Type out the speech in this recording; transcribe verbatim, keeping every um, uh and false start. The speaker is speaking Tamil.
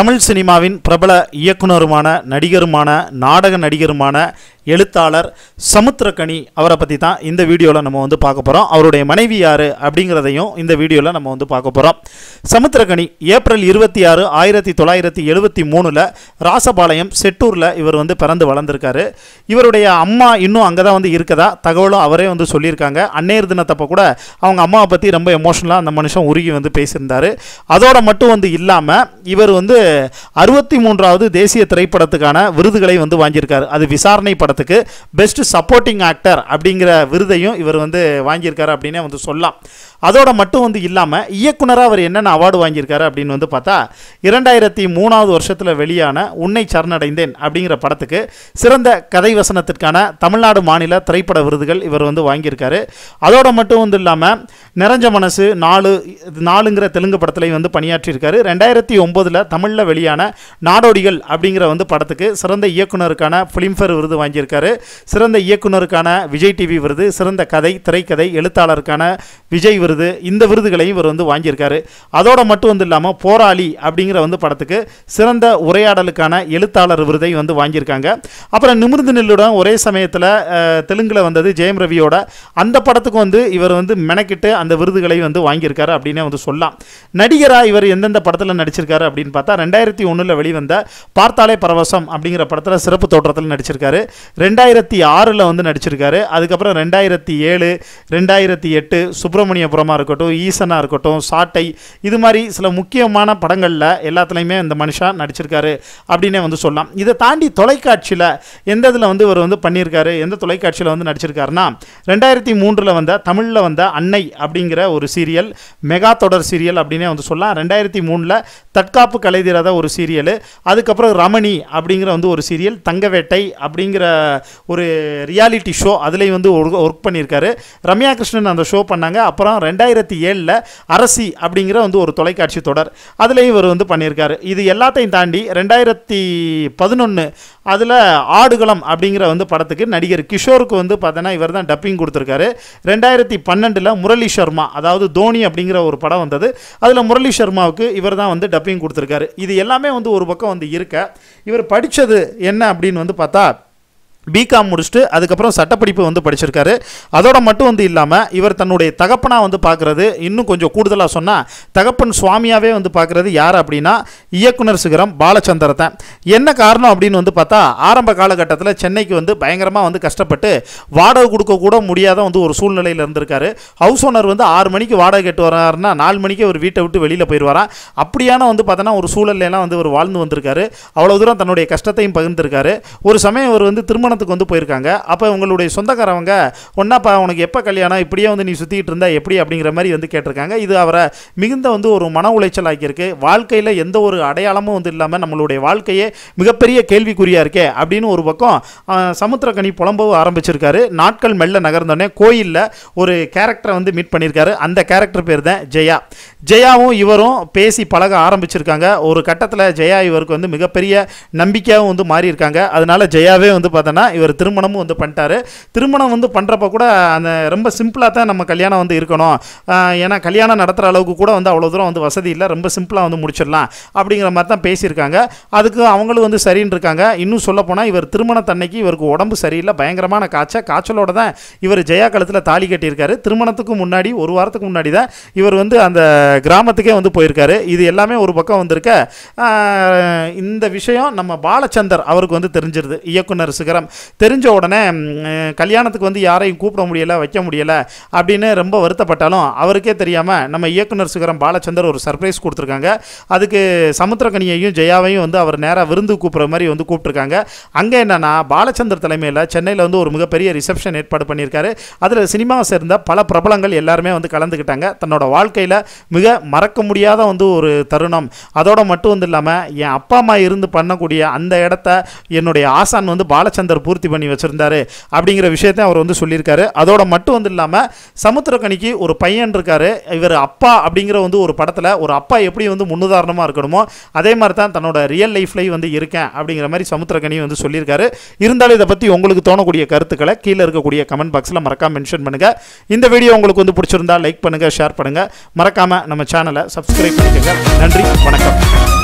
தமிழ் சினிமாவின் பிரபல இயக்குனருமான நடிகருமான நாடக நடிகருமான எழுத்தாளர் சமுத்திரகனி அவரை பத்தி தான் இந்த வீடியோல நம்ம வந்து பார்க்க போறோம். அவருடைய மனைவி யாரு அப்படிங்கறதையும் இந்த வீடியோல நம்ம வந்து பார்க்க போறோம். சமுத்திரகனி ஏப்ரல் இருபத்தி ஆறு ஆயிரத்து தொள்ளாயிரத்து எழுபத்தி மூன்றுல ராசபாளையம் செட்டூர்ல இவர் வந்து பிறந்து வளர்ந்திருக்காரு. இவருடைய அம்மா இன்னும் அங்க தான் வந்து இருக்கதா தகவலும் அவரே வந்து சொல்லியிருக்காங்க. அன்னையர் தினத்தப்ப கூட அவங்க அம்மாவை பத்தி ரொம்ப எமோஷனலா அந்த மனுஷன் உருகி வந்து பேசியிருந்தாரு. அதோட மட்டும் வந்து இல்லாம இவர் வந்து அறுபத்தி மூன்றாவது தேசிய திரைப்படத்துக்கான விருதுகளை வந்து வாங்கியிருக்காரு. அது விசாரணை படத்துக்கு பெஸ்ட் சப்போர்ட்டிங் ஆக்டர் அப்படிங்கிற விருதையும் இவர் வந்து வாங்கியிருக்காரு அப்படின்னே வந்து சொல்லலாம். அதோட மட்டும் வந்து இல்லாமல் இயக்குனராக அவர் என்னென்ன அவார்டு வாங்கியிருக்காரு அப்படின்னு வந்து பார்த்தா, இரண்டாயிரத்தி மூணாவது வருஷத்தில் வெளியான உன்னை சரணடைந்தேன் அப்படிங்கிற படத்துக்கு சிறந்த கதை வசனத்திற்கான தமிழ்நாடு மாநில திரைப்பட விருதுகள் இவர் வந்து வாங்கியிருக்காரு. அதோட மட்டும் வந்து இல்லாமல் நிறைஞ்ச மனசு நாலு நாலுங்கிற தெலுங்கு படத்தில் வந்து பணியாற்றியிருக்காரு. ரெண்டாயிரத்தி ஒன்பதில் தமிழில் வெளியான நாடோடிகள் அப்படிங்கிற வந்து படத்துக்கு சிறந்த இயக்குனருக்கான ஃபிலிம்ஃபேர் விருது வாங்கியிருக்காரு. சிறந்த இயக்குனருக்கான விஜய் டிவி விருது, சிறந்த கதை திரைக்கதை எழுத்தாளருக்கான விஜய் விருது, இந்த விருதுகளையும் இவர் வந்து வாங்கியிருக்காரு. அதோட மட்டும் வந்து இல்லாமல் போராளி அப்படிங்கிற வந்து படத்துக்கு சிறந்த உரையாடலுக்கான எழுத்தாளர் விருதை வந்து வாங்கியிருக்காங்க. அப்புறம் நிமிர்ந்து நில்லுடன் ஒரே சமயத்தில் தெலுங்கில் வந்தது ஜெயம் ரவியோட அந்த படத்துக்கு வந்து இவர் வந்து மெனக்கிட்டு அந்த விருதுகளை வந்து வாங்கியிருக்காரு அப்படின்னே வந்து சொல்லலாம். நடிகராக இவர் எந்தெந்த படத்தில் நடிச்சிருக்காரு அப்படின்னு பார்த்தா, ரெண்டாயிரத்தி ஒன்றில் வெளிவந்த பார்த்தாலே பரவசம் அப்படிங்கிற படத்தில் சிறப்பு தோற்றத்தில் நடிச்சிருக்காரு. ரெண்டாயிரத்தி ஆறில் வந்து நடிச்சிருக்காரு. அதுக்கப்புறம் ரெண்டாயிரத்தி ஏழு ரெண்டாயிரத்தி எட்டு சுப்பிரமணியபுரமாக இருக்கட்டும், ஈசனாக இருக்கட்டும், சாட்டை, இது மாதிரி சில முக்கியமான படங்களில் எல்லாத்துலேயுமே இந்த மனுஷன் நடிச்சிருக்காரு அப்படின்னே வந்து சொல்லலாம். இதை தாண்டி தொலைக்காட்சியில் எந்த இதில் வந்து இவர் வந்து பண்ணியிருக்காரு, எந்த தொலைக்காட்சியில் வந்து நடிச்சிருக்காருன்னா, ரெண்டாயிரத்தி மூன்றில் வந்த தமிழில் வந்த அன்னை அப்படிங்கிற ஒரு சீரியல், மெகா தொடர் சீரியல் அப்படின்னே வந்து சொல்லலாம். ரெண்டாயிரத்தி மூணில் தற்காப்பு கலைதிராத ஒரு சீரியல், அதுக்கப்புறம் ரமணி அப்படிங்கிற வந்து ஒரு சீரியல், தங்கவேட்டை அப்படிங்கிற ஒரு ரியாலிட்டி ஷோ அதுலேயும் வந்து ஒர்க் பண்ணியிருக்காரு. ரம்யா கிருஷ்ணன் அந்த ஷோ பண்ணாங்க. அப்புறம் ரெண்டாயிரத்தி ஏழில் அரசி அப்படிங்கிற வந்து ஒரு தொலைக்காட்சி தொடர் அதுலேயும் இவர் வந்து பண்ணியிருக்காரு. இது எல்லாத்தையும் தாண்டி ரெண்டாயிரத்தி பதினொன்று அதில் ஆடுகளம் அப்படிங்கிற வந்து படத்துக்கு நடிகர் கிஷோருக்கு வந்து பார்த்தோன்னா இவர் தான் டப்பிங் கொடுத்துருக்காரு. ரெண்டாயிரத்தி பன்னெண்டில் முரளி சர்மா, அதாவது தோனி அப்படிங்கிற ஒரு படம் வந்தது, அதில் முரளி சர்மாவுக்கு இவர் தான் வந்து டப்பிங் கொடுத்துருக்காரு. இது எல்லாமே வந்து ஒரு பக்கம் வந்து இருக்க, இவர் படித்தது என்ன அப்படின்னு வந்து பார்த்தா, பிகாம் முடிச்சுட்டு அதுக்கப்புறம் சட்டப்படிப்பு வந்து படிச்சிருக்காரு. அதோட மட்டும் வந்து இல்லாமல் இவர் தன்னுடைய தகப்பனாக வந்து பார்க்குறது, இன்னும் கொஞ்சம் கூடுதலாக சொன்னால் தகப்பன் சுவாமியாகவே வந்து பார்க்குறது யார் அப்படின்னா இயக்குனர் சிகரம் பாலச்சந்திரத்தை. என்ன காரணம் அப்படின்னு வந்து பார்த்தா, ஆரம்ப காலகட்டத்தில் சென்னைக்கு வந்து பயங்கரமாக வந்து கஷ்டப்பட்டு வாடகை கொடுக்க கூட முடியாத வந்து ஒரு சூழ்நிலையில் இருந்திருக்காரு. ஹவுஸ் ஓனர் வந்து ஆறு மணிக்கு வாடகை கேட்டு வராருன்னா நாலு மணிக்கு ஒரு வீட்டை விட்டு வெளியில் போயிடுவாராம். அப்படியான வந்து பார்த்தோன்னா ஒரு சூழல்லாம் வந்து ஒரு வாழ்ந்து வந்திருக்காரு. அவ்வளோ தூரம் தன்னுடைய கஷ்டத்தையும் பகிர்ந்திருக்காரு. ஒரு சமயம் இவர் வந்து திருமண வந்து போயிருக்காங்க. அப்போ உங்களுடைய சொந்தக்காரவங்க ஒன்னாப்பா உனக்கு எப்போ கல்யாணம், இப்படியே வந்து நீ சுற்றிட்டு இருந்தா எப்படி அப்படிங்கிற மாதிரி வந்து கேட்டிருக்காங்க. இது அவரை மிகுந்த வந்து ஒரு மன உளைச்சல் ஆக்கியிருக்கு. வாழ்க்கையில் எந்த ஒரு அடையாளமும் வந்து இல்லாமல் நம்மளுடைய வாழ்க்கையே மிகப்பெரிய கேள்விக்குறியாக இருக்கே அப்படின்னு ஒரு பக்கம் சமுத்திரகனி புலம்பவும் ஆரம்பிச்சிருக்காரு. நாட்கள் மெல்ல நகர்ந்தோடனே கோயிலில் ஒரு கேரக்டரை வந்து மீட் பண்ணியிருக்காரு. அந்த கேரக்டர் பேர் தான் ஜெயா. ஜெயாவும் இவரும் பேசி பழக ஆரம்பிச்சிருக்காங்க. ஒரு கட்டத்தில் ஜெயா இவருக்கு வந்து மிகப்பெரிய நம்பிக்கையாகவும் வந்து மாறி இருக்காங்க. அதனால ஜெயாவே வந்து பார்த்தோன்னா இவர் திருமணமும் வந்து பண்ணிட்டாரு. திருமணம் வந்து பண்றப்ப கூட அந்த ரொம்ப சிம்பிளா தான் நம்ம கல்யாணம் வந்து இருக்கணும், ஏன்னா கல்யாணம் நடத்துற அளவுக்கு கூட வந்து அவ்வளவு தூரம் வந்து வசதி இல்லை, ரொம்ப சிம்பிளா வந்து முடிச்சிடலாம் அப்படிங்கிற மாதிரி தான் பேசியிருக்காங்க. அதுக்கு அவங்களும் வந்து சரின்னு இருக்காங்க. இன்னும் சொல்ல போனா இவர் திருமணத்தன்னைக்கு இவருக்கு உடம்பு சரியில்லை, பயங்கரமான காய்ச்சல். காய்ச்சலோட தான் இவர் ஜெயா கழுத்துல தாலி கட்டியிருக்காரு. திருமணத்துக்கு முன்னாடி ஒரு வாரத்துக்கு முன்னாடி தான் இவர் வந்து அந்த கிராமத்துக்கே வந்து போயிருக்காரு. இது எல்லாமே ஒரு பக்கம் வந்திருக்க, இந்த விஷயம் நம்ம பாலச்சந்தர் அவருக்கு வந்து தெரிஞ்சிருது. இயக்குனர் சிகரம் தெரிஞ்ச உடனே கல்யாணத்துக்கு வந்து யாரையும் கூப்பிட முடியலை, வைக்க முடியலை அப்படின்னு ரொம்ப வருத்தப்பட்டாலும் அவருக்கே தெரியாமல் நம்ம இயக்குனர் சிகரம் பாலச்சந்தர் ஒரு சர்ப்ரைஸ் கொடுத்துருக்காங்க. அதுக்கு சமுத்திரகனியையும் ஜெயாவையும் வந்து அவர் நேராக விருந்து கூப்பிட்ற மாதிரி வந்து கூப்பிட்டுருக்காங்க. அங்கே என்னென்னா பாலச்சந்தர் தலைமையில் சென்னையில் வந்து ஒரு மிகப்பெரிய ரிசப்ஷன் ஏற்பாடு பண்ணியிருக்காரு. அதில் சினிமாவை சேர்ந்த பல பிரபலங்கள் எல்லாருமே வந்து கலந்துக்கிட்டாங்க. தன்னோட வாழ்க்கையில் மிக மறக்க முடியாத வந்து ஒரு தருணம். அதோட மட்டும் வந்து இல்லாமல் என் அப்பா அம்மா இருந்து பண்ணக்கூடிய அந்த இடத்த என்னுடைய ஆசான் வந்து பாலச்சந்தர் பூர்த்தி பண்ணி வச்சிருந்தாரு அப்படிங்கிற விஷயத்தை அவர் வந்து சொல்லியிருக்காரு. அதோட மட்டும் வந்து இல்லாமல் சமுத்திரகனிக்கு ஒரு பையன் இருக்காரு. இவர் அப்பா அப்படிங்கிற வந்து ஒரு படத்தில் ஒரு அப்பா எப்படி வந்து முன்னுதாரணமாக இருக்கணுமோ அதே மாதிரி தான் தன்னோட ரியல் லைஃப்லேயும் வந்து இருக்கேன் அப்படிங்கிற மாதிரி சமுத்திரகனி வந்து சொல்லியிருக்காரு. இருந்தாலும் இதை பற்றி உங்களுக்கு தோணக்கூடிய கருத்துக்களை கீழே இருக்கக்கூடிய கமெண்ட் பாக்ஸில் மறக்காம மென்ஷன் பண்ணுங்கள். இந்த வீடியோ உங்களுக்கு வந்து பிடிச்சிருந்தா லைக் பண்ணுங்கள், ஷேர் பண்ணுங்கள், மறக்காமல் நம்ம சேனலை சப்ஸ்கிரைப் பண்ணிக்கங்க. நன்றி, வணக்கம்.